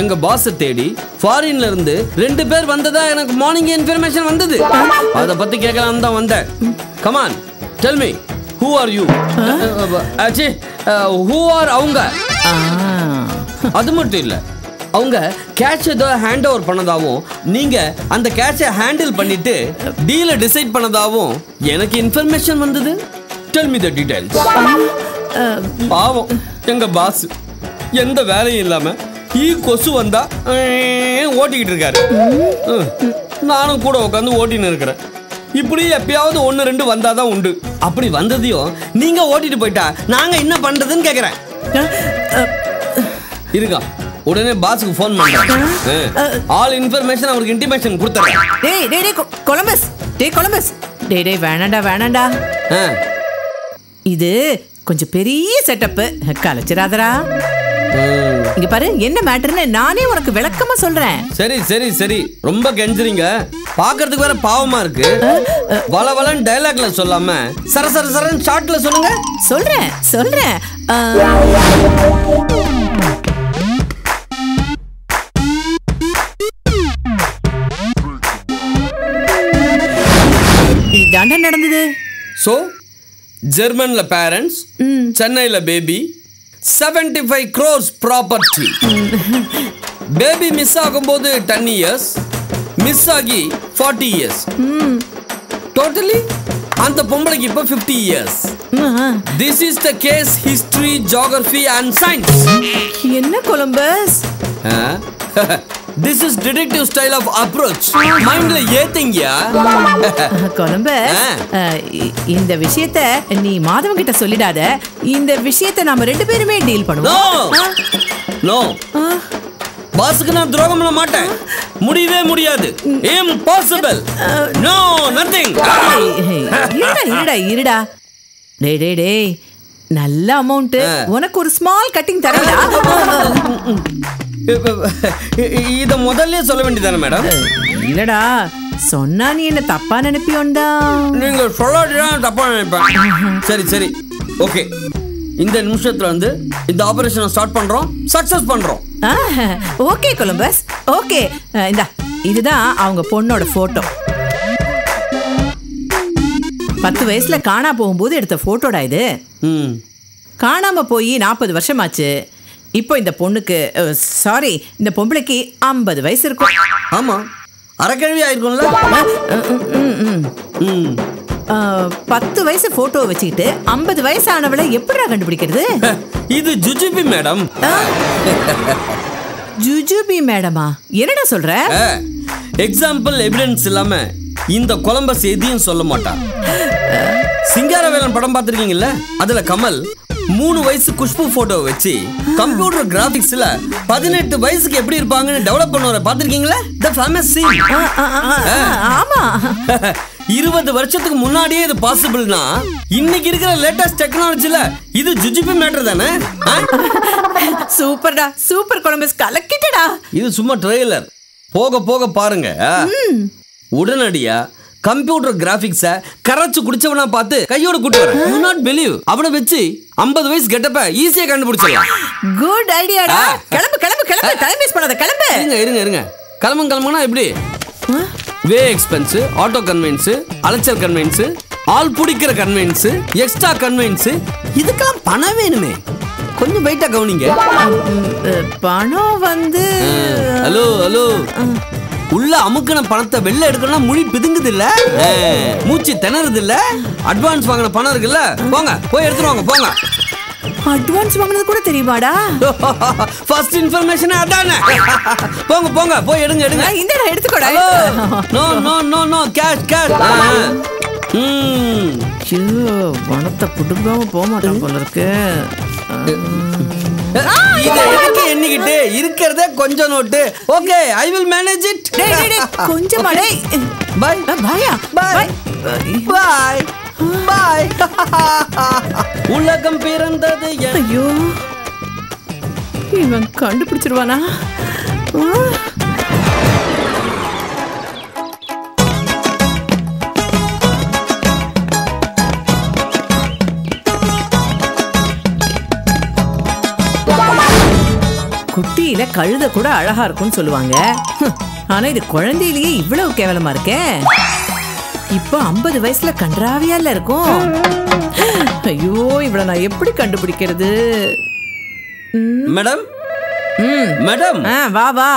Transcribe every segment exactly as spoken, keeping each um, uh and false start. எங்க பாஸ் தேடி ஃபாரின்ல இருந்து ரெண்டு பேர் வந்ததா எனக்கு மார்னிங் இன்ஃபர்மேஷன் வந்தது. அத பத்தி கேக்கலாம் தான் வந்தேன். Come on tell me who are you? அச்சி who are அவங்க? அது மட்டும் இல்ல. அவங்க கேஷ் ஏதோ ஹேண்ட் ஓவர் பண்ணதாவும் நீங்க அந்த கேஷை ஹேண்டில் பண்ணிட்டு டீலை டிசைட் பண்ணதாவும் எனக்கு இன்ஃபர்மேஷன் வந்தது. Tell me the details. பாவம் எங்க பாஸ் எந்த வேலையும் இல்லாம ஈ கொசு வந்தா ஓட்டிக்கிட்டு இருக்காரு. நானும் கூட உட்காந்து ஓட்டின்னு இருக்கிறேன். இப்படி எப்பயாவது ஒன்று ரெண்டு வந்தாதான் உண்டு. அப்படி வந்ததையும் நீங்க ஓட்டிட்டு போயிட்டா நாங்க என்ன பண்றதுன்னு கேக்குறேன். இருக்கா உடனே பாஸ்க்கு ஃபோன் பண்றேன். ஆல் இன்ஃபர்மேஷன் அவருக்கு இன்டிமேஷன் கொடுத்துறேன். டேய் டேய் டேய் கொலம்பஸ் டேய் கொலம்பஸ் டேய் டேய் வேணாம்டா வேணாம்டா. இது கொஞ்சம் பெரிய செட்டப் கலச்சிராதரா. இங்க பாரு என்ன மேட்டர்னு நானே உனக்கு விளக்கமா சொல்றேன். சரி சரி சரி ரொம்ப கெஞ்சுறீங்க. பாக்குறதுக்கு வேற பாவமா இருக்கு. வளவளன் டயலாக்ல சொல்லாம சரசர சரன் ஷார்ட்ல சொல்லுங்க. சொல்றேன் சொல்றேன். தாண்டா நடந்தது. ஸோ ஜெர்மன்ல பேரண்ட்ஸ், சென்னையில் baby, seventy five crores property. Baby miss ஆகும்போது டென் இயர்ஸ், மிஸ் ஆகி ஃபார்ட்டி இயர்ஸ், டோட்டலி அந்த பொம்பளைக்கு இப்போ fifty years. This is the case history geography and science. என்ன Columbus this is detective style of approach. mind la yethinga kolamba inda vishayatha nee madhavan kitta solidada. inda vishayatha nam rendu perume deal panuvom. no no boss ku na drogam la maata mudiyave mudiyadu. impossible. no nothing. irda irda irda dey dey dey நல்ல amount உனக்கு ஒரு small cutting தரடா. இத முதல்ல சொல்ல வேண்டியதானே madam? இல்லடா சொன்னா நீ என்ன தப்பா நினைப்பியோண்டா. நீங்க சொல்லாதீங்க தப்பா நினைப்பேன். சரி சரி ஓகே. இந்த நிமிஷத்துல இருந்து இந்த ஆபரேஷனை ஸ்டார்ட் பண்றோம், சக்சஸ் பண்றோம். Okay Columbus okay. இந்த இதுதான் அவங்க பொண்ணோட போட்டோ. பத்து வயசுல காணா போகும்போது எடுத்த போட்டோடா இது. காணாம போய் நாற்பது வருஷம் ஆச்சு. இப்போ இந்த பொண்ணுக்கு சாரி இந்த பொம்பளைக்கு ஐம்பது வயசு இருக்கும். ஆமா அரைக்கிழவி ஆயிருக்கும்ல. பத்து வயசு போட்டோ வச்சுக்கிட்டு ஐம்பது வயசு ஆனவளை எப்படிடா கண்டுபிடிக்கிறது? இது ஜுஜுபி மேடம். ஜுஜுபி மேடமா? என்னடா சொல்ற? எக்ஸாம்பிள் எவிடன்ஸ் இல்லாம இந்த கொலம்பஸ் எதையும் சொல்ல மாட்டான். சிங்காரவேலன் படம் பார்த்திருக்கீங்கல்ல, அதுல கமல் மூணு வயசு குஷ்பு போட்டோ வச்சு கம்ப்யூட்டர் கிராபிக்ஸ்ல பதினெட்டு வயசுக்கு எப்படி இருப்பாங்கன்னு டெவலப் பண்ணுவர பார்த்திருக்கீங்களா? The famous scene. ஆமா இருபது வருஷத்துக்கு முன்னாடியே இது பாசிபிள்னா இன்னைக்கு இருக்கிற லேட்டஸ்ட் டெக்னாலஜில இது ஜுஜுபி மேட்டர் தானே? சூப்பர்டா சூப்பர் கொலம்பஸ் கலக்கிட்டடா. இது சும்மா ட்ரெய்லர், போக போக பாருங்க. உடனடியா கம்ப்யூட்டர் கிராபிக்ஸ கரைச்சு குடிச்சவனா பார்த்து கையோட கூட்டி வர. You not believe. அவனை வச்சு ஐம்பது வயசு கெட்டப்ப ஈஸியா கண்டுபிடிச்சிடலாம். குட் ஐடியாடா. கிளம்பு கிளம்பு கிளம்பு டைம் வேஸ்ட் பண்ணாத கிளம்பு. இருங்க இருங்க இருங்க கிளம்புங்க கிளம்புனா எப்படி? வே எக்ஸ்பென்ஸ், ஆட்டோ கன்வீன்ஸ், அலைச்சல் கன்வீன்ஸ், ஆள் பிடிக்கிற கன்வீன்ஸ், எக்ஸ்ட்ரா கன்வீன்ஸ், இதுக்கெல்லாம் பணம் வேணுமே. கொஞ்சம் வெயிட்டா கவனிங்க. பணம் வந்து ஹலோ ஹலோ உள்ள அமுக்கின பணத்தை வெளில எடுக்கணும்னா மொழி பிதுங்குது இல்ல, மூச்சு திணறுது இல்ல. அட்வான்ஸ் வாங்கின பணம் இருக்குல்ல, போங்க போய் எடுத்துட்டு வாங்க போங்க. அட்வான்ஸ் வாங்கினது கூட தெரியுமாடா? ஃபர்ஸ்ட் இன்ஃபர்மேஷன் அதானே. போங்க போங்க போய் எடுங்க எடுங்க. இந்த நான் எடுத்துக்கோடா. No no no no cash cash. ம் ஐயோ பணத்தை புடுங்காம போக மாட்டான் போல இருக்கு. இது எதுக்கு எண்ணிக்கிட்டு இருக்கிறதே கொஞ்சம் note. Okay I will manage it. டேய் டேய் கொஞ்சம் அடே. பை பையா பை பை பை. உலகம் பிறந்தது ஐயோ இவன் கண்டுபிடிச்சிருவானா? குட்டி மொழியில கழுத கூட அழகா இருக்கும்னு சொல்லுவாங்க. ஆனா இது குழந்தையிலேயே இவ்வளவு கேவலமா இருக்கே. இப்போ ஐம்பது வயசுல கன்றாவியால இருக்கும். ஐயோ, இவள நான் எப்படி கண்டுபிடிக்கிறது? மேடம் மேடம் வா வா.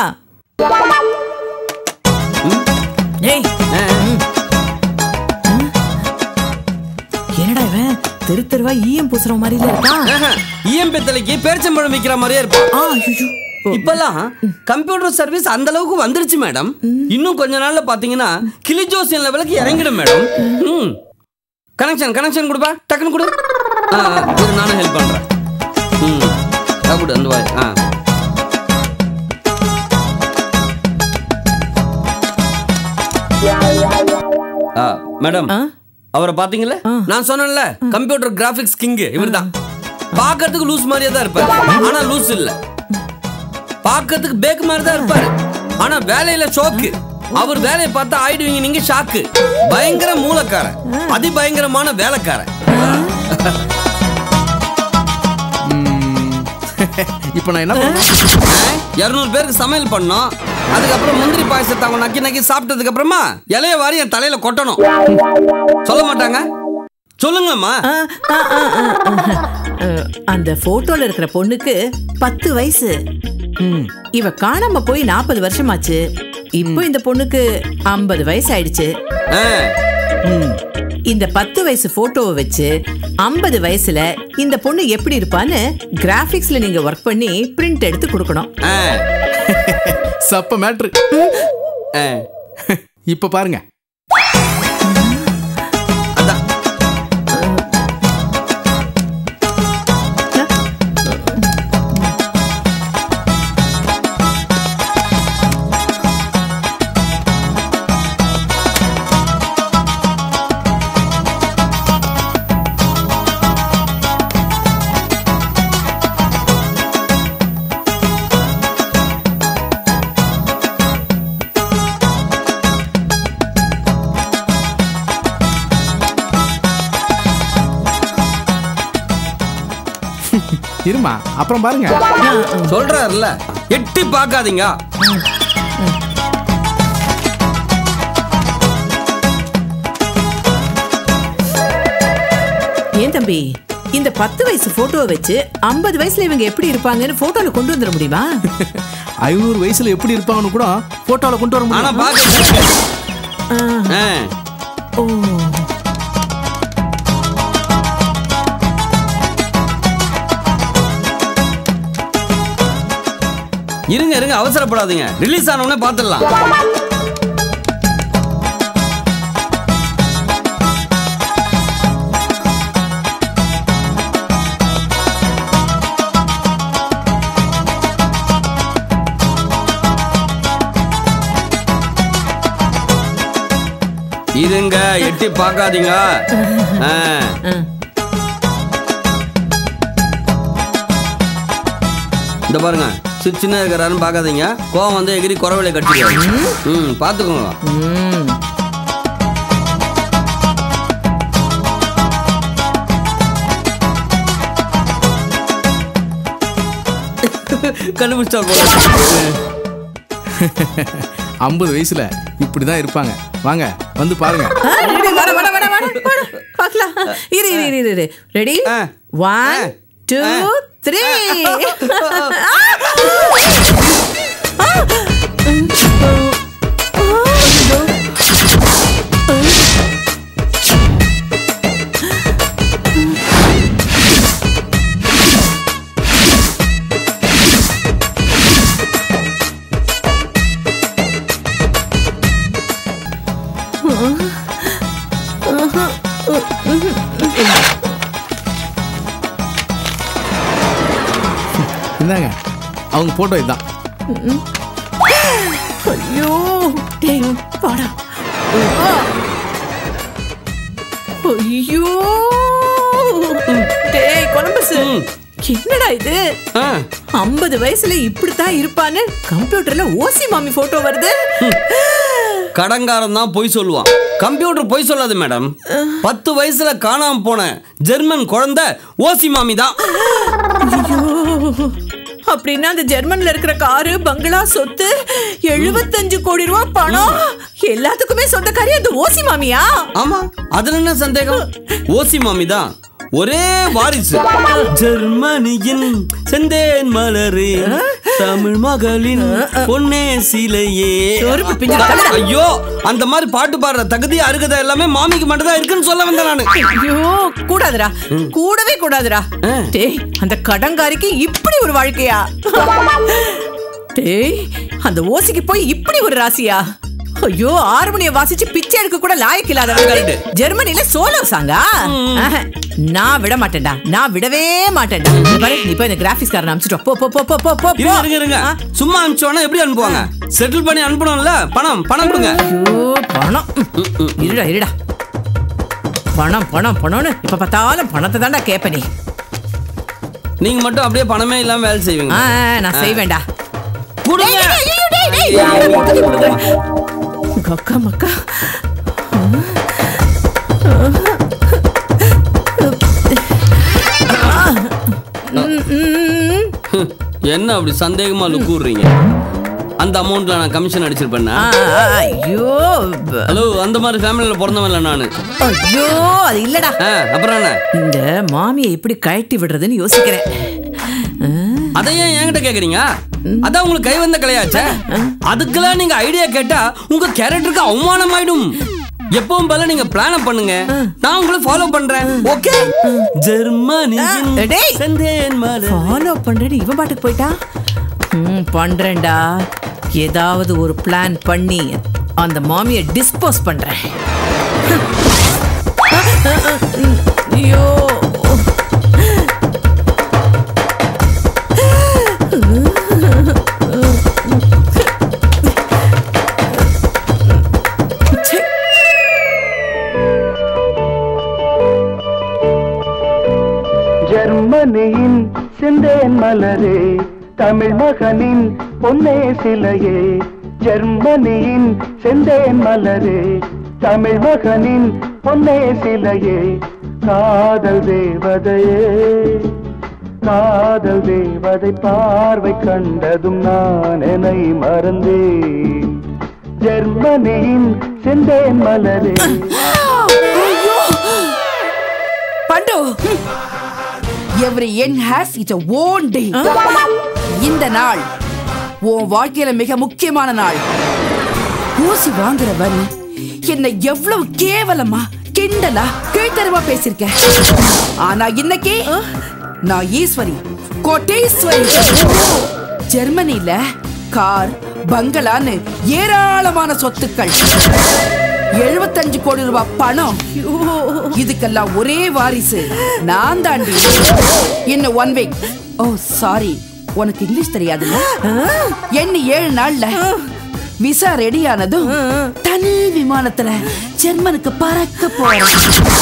என்னடா இவன் தெரு தெருவா ஈயம் பூசுற மாதிரில இருக்கான். ஈயம் பெத்தலைக்கு பேரிச்சம்பழம் விக்கிற மாதிரியே இருப்பான். இப்பெல்லாம் கம்ப்யூட்டர் சர்வீஸ் அந்த அளவுக்கு வந்துருச்சு மேடம். இன்னும் கொஞ்ச நாள்ல பாத்தீங்கன்னா கிளிஜோசியன் லெவலுக்கு இறங்கிடும் மேடம். கனெக்ஷன் கனெக்ஷன் கொடுப்பா, டக்குன்னு கொடு. நானும் ஹெல்ப் பண்றேன். மேடம் அவரை பாத்தீங்களா? நான் சொன்னேன்ல கம்ப்யூட்டர் கிராபிக்ஸ் கிங் இவர்தான். பாக்கிறதுக்கு லூஸ் மாதிரியே தான் இருப்பாரு. ஆனா லூஸ் இல்ல, பாக்கிறதுக்கு பேக் மாதிரி தான் இருப்பாரு. ஆனா வேலையில ஷோக்கு. அவர் வேலையை பார்த்தா ஆயிடுவீங்க நீங்க ஷாக்கு. பயங்கர மூலக்காரன், அதி பயங்கரமான வேலைக்காரன். இப்போ நான் என்ன பண்ணேன்? இருநூறு பேருக்கு சமையல் பண்ணோம். அதுக்கப்புறம் முந்திரி பாயசத்தை அவங்க நக்கி நக்கி சாப்பிட்டதுக்கு அப்புறமா இலைய வாரி என் தலையில கொட்டணும். சொல்ல மாட்டாங்க? சொல்லுங்கம்மா. அந்த போட்டோல இருக்கிற பொண்ணுக்கு பத்து வயசு. இவ காணாம போய் நாற்பது வருஷம் ஆச்சு. இப்போ இந்த பொண்ணுக்கு ஐம்பது வயசு ஆயிடுச்சு. இந்த பத்து வயசு போட்டோவை வச்சு ஐம்பது வயசுல இந்த பொண்ணு எப்படி இருப்பான்னு கிராபிக்ஸ்ல நீங்க ஒர்க் பண்ணி பிரிண்ட் எடுத்து கொடுக்கணும். சப்ப மேட்ரு. இப்ப பாருங்க. இருமா, அப்புறம் பாருங்க. சொல்றாருல எட்டி பார்க்காதீங்க. ஏன் தம்பி இந்த பத்து வயசு போட்டோவை வச்சு ஐம்பது வயசுல இவங்க எப்படி இருப்பாங்கன்னு போட்டோல கொண்டு வந்துட முடியுமா? ஐநூறு வயசுல எப்படி இருப்பாங்கன்னு கூட போட்டோல கொண்டு வர முடியும். இருங்க இருங்க, அவசரப்படாதீங்க. ரிலீஸ் ஆனவனே பார்த்துடலாம். இதுங்க எட்டி பார்க்காதீங்க. இந்த பாருங்க, சின்ன இருக்கிறாரு பாக்காதீங்க. கோவம் வந்து எகிரி குறவில கட்டிடுவாங்க. பாத்துக்கோங்க. கண்டுபிடிச்சா ஐம்பது வயசுல இப்படிதான் இருப்பாங்க. வாங்க வந்து பாருங்க. Ready one two three. என்னங்க அவங்க போட்டோ இதுதான். ஐயோ டேய் பாடா. ஐயோ டேய் கொலம்பஸ், என்னடா இது? ஐம்பது வயசுல இப்படித்தான் இருப்பான்னு கம்ப்யூட்டர்ல ஓசி மாமி போட்டோ வருது. கடங்காரன் தான் போய் சொல்லுவான். கம்ப்யூட்டர் போய் சொல்லாது மேடம். பத்து வயசுல காணாம போன ஜெர்மன் குழந்தை ஓசி மாமி தான். அப்படின்னா அந்த ஜெர்மன்ல இருக்கிற காரு, பங்களா, சொத்து, எழுபத்தஞ்சு கோடி ரூபாய் பணம் எல்லாத்துக்குமே சொந்தக்காரி அந்த ஓசி மாமியா? ஆமா, அதுல என்ன சந்தேகம்? ஓசி மாமி தான் ஒரே வாரிசு. ஜெர்மனியின் செந்தேன் மலரே, தமிழ் மகளின் பொன்னே சிலையே. ஐயோ, அந்த மாதிரி பாட்டு பாடுற தகுதி அருகதை எல்லாமே மாமிக்கு மட்டும் தான் இருக்குன்னு சொல்ல வந்தேன் நானு. ஐயோ, கூடாதுரா, கூடவே கூடாதுரா. டேய், அந்த கடங்காரிக்கு இப்படி ஒரு வாழ்க்கையா? டேய், அந்த ஓசிக்கு போய் இப்படி ஒரு ராசியா? ஐயோ, ஆர்மோனிய வாசிச்சு பிச்சை எடுக்க கூட லாயக்கு இல்லாதவங்க ஜெர்மனில சோலோ சாங்கா? நான் விட மாட்டேன்டா, நான் விடவே மாட்டேன்டா. நீ போய் இந்த கிராஃபிக்ஸ் காரனை அனுப்பிச்சிட்டோம். போ போ போ போ போ போ. இருங்க இருங்க, சும்மா அனுப்பிச்சோன்னா எப்படி அனுப்புவாங்க? செட்டில் பண்ணி அனுப்பணும்ல. பணம் பணம் கொடுங்க. ஐயோ, பணம் இருடா இருடா. பணம் பணம் பணம்னு இப்ப பார்த்தாலும் பணத்தை தான்டா கேட்ப நீ. நீங்க மட்டும் அப்படியே பணமே இல்லாம வேலை செய்வீங்க. நான் செய்வேண்டா. அக்கா மக்கா என்ன அப்படி சந்தேகமா கூடுறீங்க? அந்த அமௌண்ட்ல நான் கமிஷன் அடிச்சிருப்பேன்னா? ஐயோ, ஹலோ, அந்த மாதிரி ஃபேமிலியில பிறந்தவன்ல நானு. ஐயோ, அது இல்லடா. அப்புறம் என்ன? இந்த மாமியை எப்படி கழட்டி விடுறதுன்னு யோசிக்கிறேன். அதையே என்கிட்ட கேக்குறீங்க? அதான் உங்களுக்கு கை வந்த கலையாச்சே. அதுக்கெல்லாம் நீங்க ஐடியா கேட்டா உங்க கேரக்டருக்கு அவமானம் ஆயிடும். எப்பவும் போல நீங்க பிளான பண்ணுங்க, நான் உங்களை ஃபாலோ பண்றேன். ஓகே, ஜெர்மனி ஃபாலோ பண்றேன்னு இவன் பாட்டுக்கு போயிட்டா. ம், பண்றேன்டா. ஏதாவது ஒரு பிளான் பண்ணி அந்த மாமியை டிஸ்போஸ் பண்றேன். ஐயோ, ஜெர்மனியின் செந்தேன் மலரே, தமிழ் மகனின் பொன்னே சிலையே. ஜெர்மனியின் செந்தேன் மலரே, தமிழ் மகனின் பொன்னே சிலையே. காதல் தேவதையே, காதல் தேவதை பார்வை கண்டதும் நான் என்னை மறந்தே. ஜெர்மனியின் செந்தேன் மலரே. பண்டு, every end has its own day. இந்த நாள் உன் வாழ்க்கையில மிக முக்கியமான நாள். ஊசி வாங்குறவன் என்னை எவ்வளவு கேவலமா, கிண்டலா, கேட்டறவா பேசிருக்கேன். ஆனா இன்னைக்கு நான் ஈஸ்வரி, கோட்டீஸ்வரி. ஜெர்மனில கார், பங்களான்னு ஏராளமான சொத்துக்கள், எழுபத்தஞ்சு கோடி ரூபாய் பணம், இதுக்கெல்லாம் ஒரே வாரிசு நான் தாண்டி. இன்னும் ஒன் வீக். ஓ சாரி, உனக்கு இங்கிலீஷ் தெரியாது. என்ன ஏழு நாள்ல விசா ரெடி ஆனதும் தனி விமானத்துல ஜெர்மனுக்கு பறக்க போறேன்.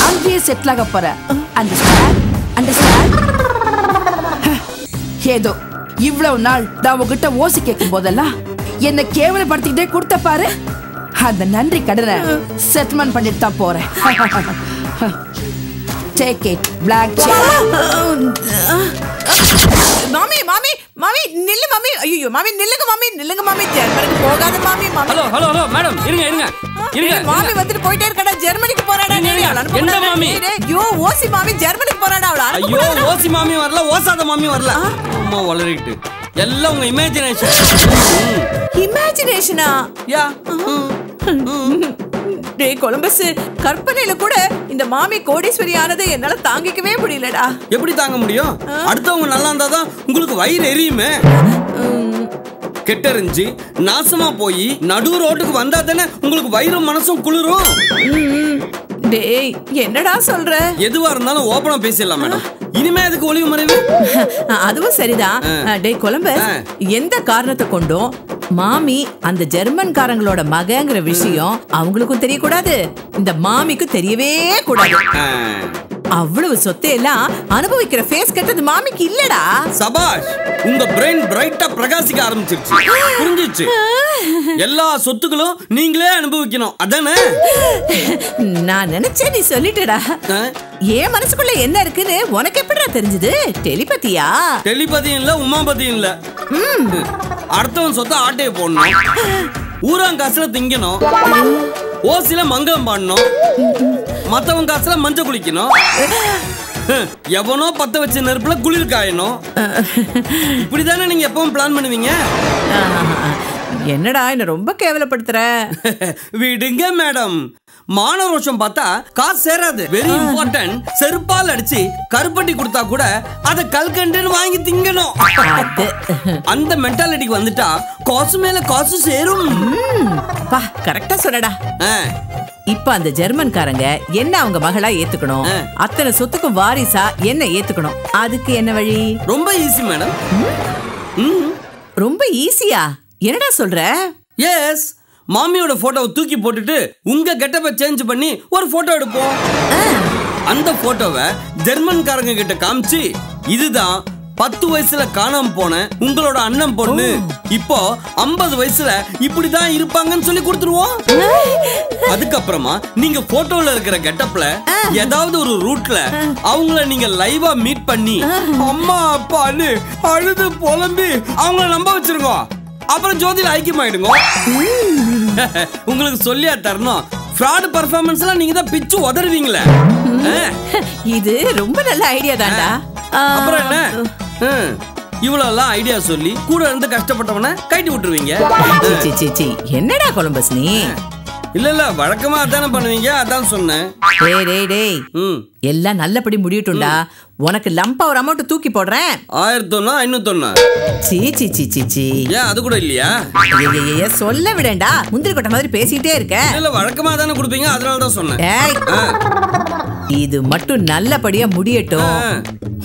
அங்கேயே செட்டில் ஆக போறேன். ஏதோ இவ்வளவு நாள் நான் உங்ககிட்ட ஓசி கேட்கும் போதெல்லாம் என்னை கேவலப்படுத்திக்கிட்டே கொடுத்த பாரு. அந்த நன்றி கடனை செட்டில்மென்ட் பண்ணிட்டு தான் போறேன். Take it black cheque. மாமி மாமி மாமி நில்லு மாமி. ஐயோ மாமி, நில்லுங்க மாமி, நில்லுங்க மாமி. ஜெர்மனிக்கு போகாத மாமி. மாமி, ஹலோ ஹலோ ஹலோ மேடம், இருங்க இருங்க இருங்க. மாமி வந்துட்டு போயிட்டே இருக்கடா. ஜெர்மனிக்கு போறாடா நீ. என்ன மாமி? ஐயோ, ஓசி மாமி ஜெர்மனிக்கு போறாடா அவள. ஐயோ, ஓசி மாமி வரல, ஓசாத மாமி வரல. அம்மா வளரிட்டு எல்லாம் உங்க இமேஜினேஷன். இமேஜினேஷனா? யா. டே கொலம்பஸ், கற்பனையில கூட இந்த மாமி கோடீஸ்வரி ஆனது என்னால தாங்கிக்கவே முடியலடா. எப்படி தாங்க முடியும்? அடுத்தவங்க நல்லா இருந்தாதான் உங்களுக்கு வயிறு எரியுமே. கெட்டறிஞ்சு நாசமா போய் நடு ரோட்டுக்கு வந்தா தானே உங்களுக்கு வயிறும் மனசும் குளிரும். டேய், என்னடா சொல்ற? எதுவா இருந்தாலும் ஓபனா பேசிடலாம் மேடம். இனிமே அதுக்கு ஒளிவு மறைவு. அதுவும் சரிதான். டே கொலம்பஸ், எந்த காரணத்தை கொண்டும் மாமி அந்த ஜெர்மன்காரங்களோட மகங்கிற விஷயம் அவங்களுக்கும் தெரியக்கூடாது, இந்த மாமிக்கும் தெரியவே கூடாது. அவ்வளவு சொத்தையெல்லாம் அனுபவிக்கிற ஃபேஸ் கட்டது மாமிக்கு இல்லடா. சபாஷ், உங்க பிரைன் பிரைட்டா பிரகாசிக்க ஆரம்பிச்சிருச்சு. புரிஞ்சிச்சு. எல்லா சொத்துக்களும் நீங்களே அனுபவிக்கணும் அதானே? நான் நினைச்சேன் நீ சொல்லிட்டடா. ஏன் மனசுக்குள்ள என்ன இருக்குன்னு உனக்கு எப்படிடா தெரிஞ்சது? டெலிபதியா? டெலிபதியும் இல்ல, உமாபதியும் இல்ல. அடுத்தவன் சொத்தை ஆட்டையை போடணும், ஊராங்காசுல திங்கணும், ஓசில மங்கலம் பாடணும், மத்தவன் காசுல மஞ்சள் குளிக்கணும், எவனோ பத்த வச்ச நெருப்புல குளிர் காயணும். இப்படிதானே நீங்க எப்பவும் பிளான் பண்ணுவீங்க. என்னடா என்ன ரொம்ப கேவலப்படுத்துற? விடுங்க மேடம், மானவ ரோஷம் பார்த்தா காசு சேராது. Very important. செருப்பால் அடிச்சு கருப்பட்டி கொடுத்தா கூட அதை கல்கண்டுன்னு வாங்கி திங்கணும். அந்த மென்டாலிட்டிக்கு வந்துட்டா காசு மேல காசு சேரும். கரெக்டா சொல்லடா. இப்ப அந்த ஜெர்மன்காரங்க என்ன அவங்க மகளா ஏத்துக்கணும், அத்தனை சொத்துக்கும் வாரிசா என்ன ஏத்துக்கணும், அதுக்கு என்ன வழி? ரொம்ப ஈஸி மேடம். ரொம்ப ஈஸியா? என்னடா சொல்ற? எஸ், மாமியோட போட்டோவை தூக்கி போட்டுட்டு உங்க கெட்டப்பை சேஞ்ச் பண்ணி ஒரு போட்டோ எடுப்போம். அந்த போட்டோவை ஜெர்மன்காரங்க கிட்ட காமிச்சு, இதுதான் பத்து வயசுல காணாம போன உங்களோட அண்ணன் பொண்ணு, இப்போ ஐம்பது வயசுல இப்படிதான் இருப்பாங்கன்னு சொல்லி கொடுத்துருவோம். அதுக்கப்புறமா நீங்க போட்டோல இருக்கிற கெட்டப்ல ஏதாவது ஒரு ரூட்ல அவங்கள நீங்க லைவா மீட் பண்ணி அம்மா அப்பான்னு அழுது புலம்பி அவங்கள நம்ப வச்சிருங்க. அப்புறம் ஜோதியில ஐக்கியமாயிடுங்க. உங்களுக்கு சொல்லியா தரணும், fraud performance எல்லாம் நீங்க தான் பிச்சு உதறுவீங்களே. இது ரொம்ப நல்ல ஐடியா தான்டா. அப்புறம் என்ன, இவ்வளவுலாம் ஐடியா சொல்லி கூட இருந்து கஷ்டப்பட்டவன கைட்டி விட்டுருவீங்க. என்னடா கொலம்பஸ் நீ? இல்ல இல்ல, வழக்கமா அதானே பண்ணுவீங்க, அதான் சொன்னேன். எல்லாம் நல்லபடி முடியட்டும்டா. உனக்கு லம்பா ஒரு அமௌண்ட் தூக்கி போடுறேன். ஆயிரத்தி ஒண்ணா ஐநூத்தி ஒண்ணா? சீச்சி சீச்சி சீ, ஏன் அது கூட இல்லையா? சொல்ல விடேண்டா, முந்திரி கொட்டை மாதிரி பேசிட்டே இருக்கேன். இல்ல, வழக்கமா தானே கொடுப்பீங்க, அதனாலதான் சொன்னேன். இது மட்டும் நல்லபடியா முடியட்டும்,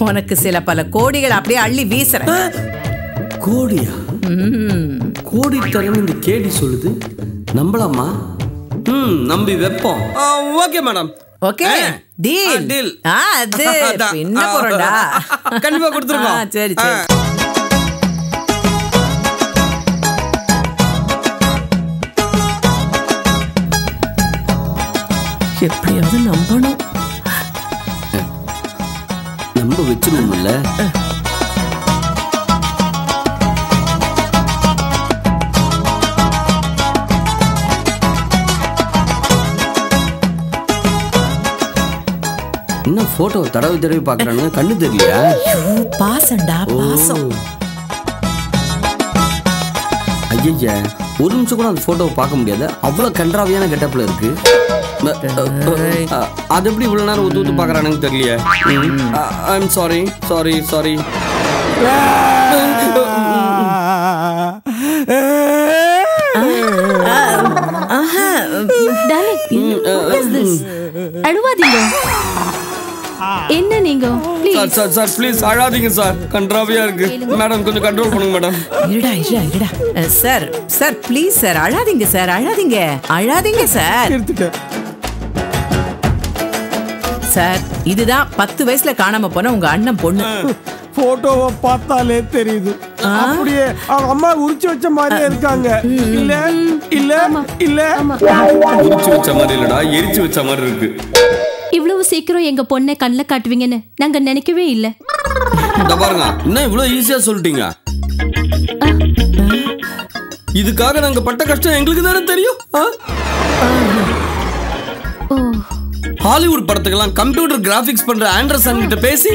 உனக்கு சில பல கோடிகள் அப்படியே அள்ளி வீசுறேன். கோடியா? கோடி தரணும் இந்த கேடி சொல்லுது, நம்பலாமா? ம், நம்பி வெப்போம். Okay madam, okay deal deal. ஆ, அது என்ன போறடா, கண்டிப்பா கொடுத்துறோம். சரி சரி. எப்படியாவது நம்பணும், நம்ப வச்சிருந்தோம்ல. இன்னும் போட்டோ தடவை தடவை பாக்குறாங்க, கண்ணு தெரியலையா? பாசண்டா பாசம். ஐயா, ஒரு நிமிஷம் கூட அந்த போட்டோவை பார்க்க முடியாது, அவ்வளவு கன்றாவியான கெட்டப்ல இருக்கு. அது எப்படி இவ்வளவு நேரம் ஊத்து ஊத்து பாக்குறானு தெரியலையே. I am sorry sorry sorry. அழுவாதீங்க. என்ன நீங்க? சார் சார் சார் ப்ளீஸ் அழாதீங்க சார், கண்ட்ராவியா இருக்கு. மேடம் கொஞ்சம் கண்ட்ரோல் பண்ணுங்க மேடம். இருடா இருடா இருடா. சார் சார் ப்ளீஸ் சார் அழாதீங்க சார், அழாதீங்க அழாதீங்க சார். சார், இதுதான் பத்து வயசுல காணாம போன உங்க அண்ணன் பொண்ணு. போட்டோவை பார்த்தாலே தெரியுது, அப்படியே அவங்க அம்மா உரிச்சு வச்ச மாதிரியே இருக்காங்க. இல்ல இல்ல இல்ல, உரிச்சு வச்ச மாதிரி இல்லடா, எரிச்சு வச்ச மாதிரி இருக்கு. இவ்வளவு சீக்கிரம் எங்க பொண்ணை கண்ணுல காட்டுவீங்கன்னு நாங்க நினைக்கவே இல்ல. பாருங்க, இன்னும் இவ்வளவு ஈஸியா சொல்லிட்டீங்க. இதுக்காக நாங்க பட்ட கஷ்டம் எங்களுக்கு தானே தெரியும். ஹாலிவுட் படத்துக்கெல்லாம் கம்ப்யூட்டர் கிராபிக்ஸ் பண்ற ஆண்டர்சன் கிட்ட பேசி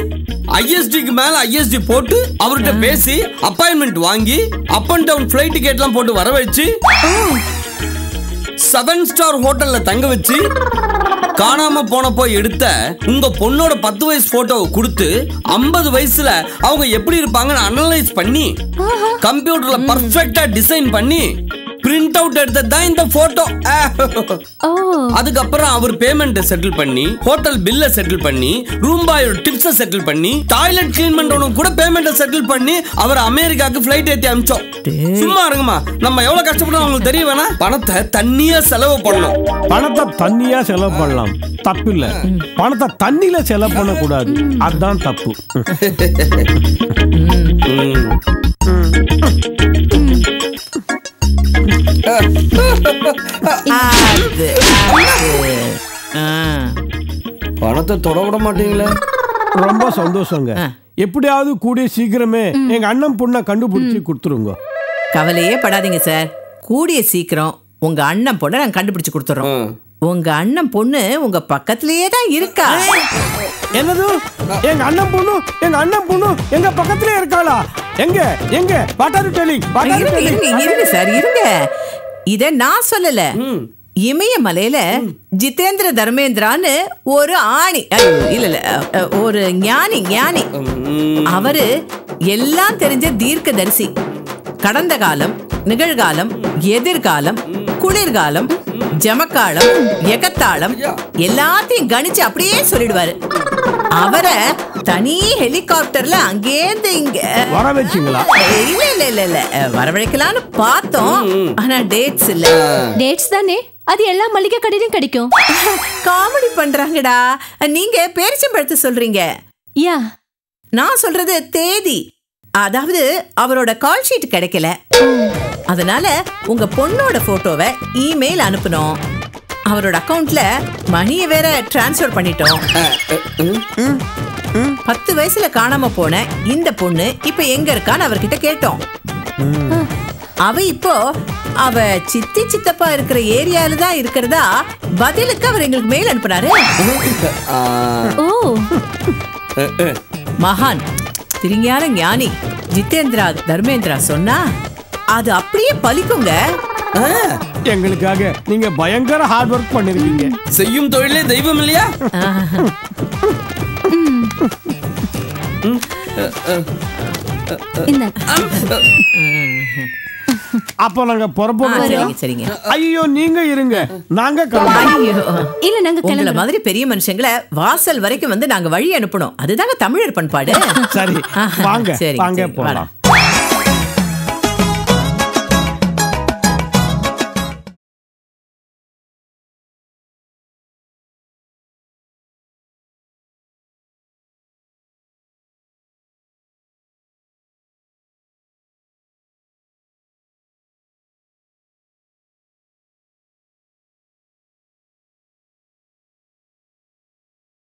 ஐஎஸ்டிக்கு மேல ஐஎஸ்டி போட்டு அவர்கிட்ட பேசி அப்பாயின்மெண்ட் வாங்கி up and down flight ticket எல்லாம் போட்டு வர வச்சு செவன் ஸ்டார் ஹோட்டல்ல தங்க வச்சு காணாம போனப்போ எடுத்த உங்க பொண்ணோட பத்து வயசு போட்டோவை கொடுத்து ஐம்பது வயசுல அவங்க எப்படி இருப்பாங்கன்னு அனலைஸ் பண்ணி கம்ப்யூட்டர்ல பர்ஃபெக்ட்டா டிசைன் பண்ணி print out edutha in the photo. Oh. Adukku appuram avar payment settle panni, hotel bill settle panni, room boy tips settle panni, toilet clean pandronu kuda payment settle panni avar America ku flight ethi amchom. Summa irunguma, namma evlo kashtapadrom ungalku theriyuvana? Panatha thanniya selavu pannum. Panatha thanniya selavu pannalam. Thappu illa. Panatha thannila selavu panna koodadhu. Adhaan thappu. பணத்தை தொடவிட மாட்டீங்களே, ரொம்ப சந்தோஷங்க. எப்படியாவது கூடிய சீக்கிரமே எங்க அண்ணன் பொண்ணை கண்டுபிடிச்சு கொடுத்துருங்க. கவலையே படாதீங்க சார், கூடிய சீக்கிரம் உங்க அண்ணன் பொண்ணை நாங்க கண்டுபிடிச்சு கொடுத்துறோம். உங்க அண்ணன் பொண்ணு உங்க பக்கத்திலேயே தான் இருக்கா. என்னது, எங்க அண்ணன் பொண்ணு எங்க அண்ணன் பொண்ணு எங்க பக்கத்திலே இருக்காளா? எங்க எங்க வாட்டர் டெல்லிங் வாட்டர் டெல்லிங் இருங்க சார் இருங்க. இத நான் சொல்லல, இமயமலையில ஜிதேந்திர தர்மேந்திரான்னு ஒரு ஆணி இல்ல ஒரு ஞானி ஞானி அவரு எல்லாம் தெரிஞ்ச தீர்க்கதரிசி. கடந்த காலம், நிகழ்காலம், எதிர்காலம், குளிர்காலம், ஜமக்காலம், எகத்தாளம் எல்லாத்தையும் கணிச்சு அப்படியே சொல்லிடுவாரு. அவரை தனி ஹெலிகாப்டர்ல அங்கேருந்து இங்க வரவழைச்சீங்களா? இல்ல இல்ல இல்ல இல்ல வரவழைக்கலான்னு பார்த்தோம், ஆனா டேட்ஸ் இல்ல. டேட்ஸ் தானே, அது எல்லா மளிகை கடையிலும் கிடைக்கும். காமெடி பண்றாங்கடா, நீங்க பேரிச்சம்படுத்து சொல்றீங்க. யா, நான் சொல்றது தேதி, அதாவது அவரோட கால் ஷீட் கிடைக்கல. அதனால உங்க பொண்ணோட போட்டோவை இமெயில் அனுப்பணும். அவரோட அக்கவுண்ட்ல மணியை வேற டிரான்ஸ்ஃபர் பண்ணிட்டோம். பத்து வயசுல காணாம போன இந்த பொண்ணு இப்ப எங்க இருக்கான்னு அவர்கிட்ட கேட்டோம். அவ இப்போ அவ சித்தி சித்தப்பா இருக்கிற ஏரியால தான் இருக்கிறதா பதிலுக்கு அவர் எங்களுக்கு மெயில் அனுப்புனாரு. மகான் திருஞான ஞானி ஜிதேந்திரா தர்மேந்திரா சொன்னா அது அப்படியே பலிக்குங்க. எங்களுக்காக நீங்க பயங்கர ஹார்ட் வொர்க் பண்ணிருக்கீங்க. செய்யும் தொழிலே தெய்வம் இல்லையா? அப்ப நாங்க புறப்போம். சரிங்க. ஐயோ நீங்க இருங்க, நாங்க இல்ல நாங்க கிளம்புற மாதிரி பெரிய மனுஷங்களை வாசல் வரைக்கும் வந்து நாங்க வழி அனுப்பணும். அதுதாங்க தமிழர் பண்பாடு. சரி வாங்க வாங்க போலாம்.